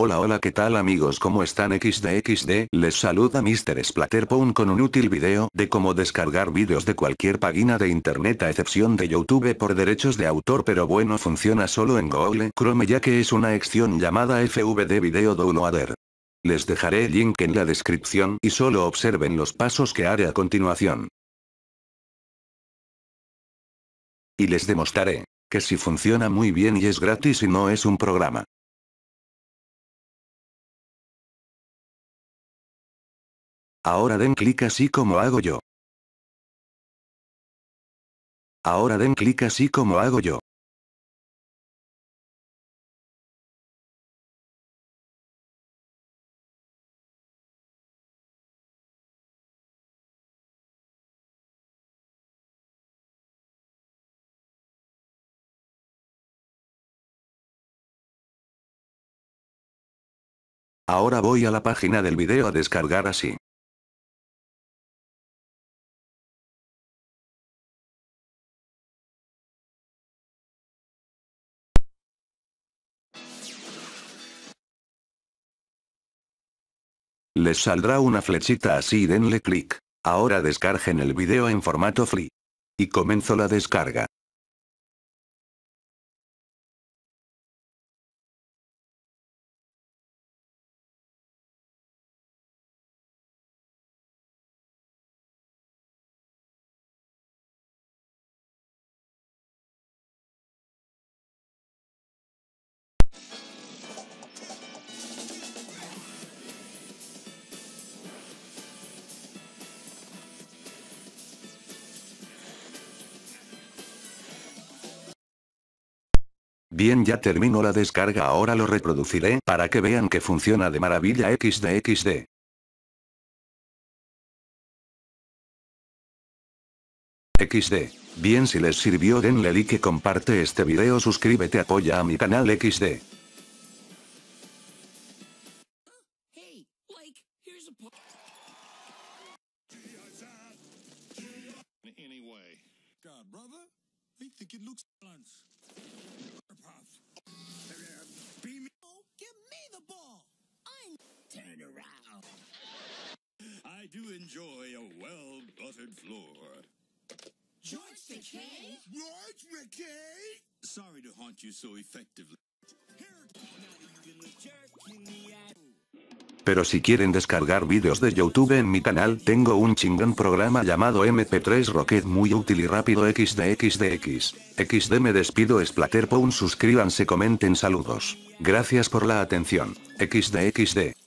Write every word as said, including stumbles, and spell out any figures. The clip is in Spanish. Hola hola qué tal amigos, ¿cómo están? XDXD, les saluda mister Splaterpown con un útil video de cómo descargar vídeos de cualquier página de internet a excepción de YouTube por derechos de autor, pero bueno, funciona solo en Google Chrome ya que es una extensión llamada F V D Video Downloader. Les dejaré el link en la descripción y solo observen los pasos que haré a continuación. Y les demostraré que si funciona muy bien y es gratis y no es un programa. Ahora den clic así como hago yo. Ahora den clic así como hago yo. Ahora voy a la página del video a descargar así. Les saldrá una flechita así y denle clic. Ahora descarguen el video en formato free. Y comenzó la descarga. Bien, ya terminó la descarga, ahora lo reproduciré para que vean que funciona de maravilla. XDXD. XD. Bien, si les sirvió denle like, comparte este video, suscríbete, apoya a mi canal. XD. Beam me. Oh, give me the ball. I'm turn around. I do enjoy a well buttered floor. George McKay? George McKay? Sorry to haunt you so effectively. Pero si quieren descargar vídeos de YouTube en mi canal, tengo un chingón programa llamado M P tres Rocket, muy útil y rápido. XDXDX. XD, me despido, Splaterpown, suscríbanse, comenten, saludos. Gracias por la atención. XDXD.